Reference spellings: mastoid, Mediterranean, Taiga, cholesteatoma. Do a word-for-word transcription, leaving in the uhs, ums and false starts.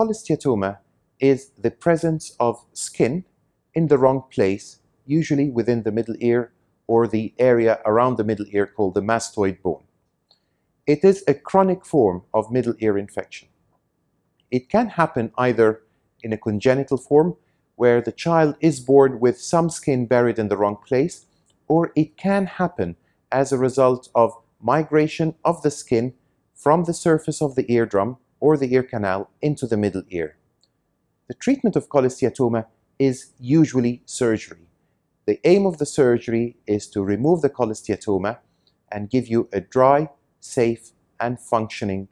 Cholesteatoma is the presence of skin in the wrong place, usually within the middle ear or the area around the middle ear called the mastoid bone. It is a chronic form of middle ear infection. It can happen either in a congenital form, where the child is born with some skin buried in the wrong place, or it can happen as a result of migration of the skin from the surface of the eardrum or the ear canal into the middle ear. The treatment of cholesteatoma is usually surgery. The aim of the surgery is to remove the cholesteatoma and give you a dry, safe, and functioning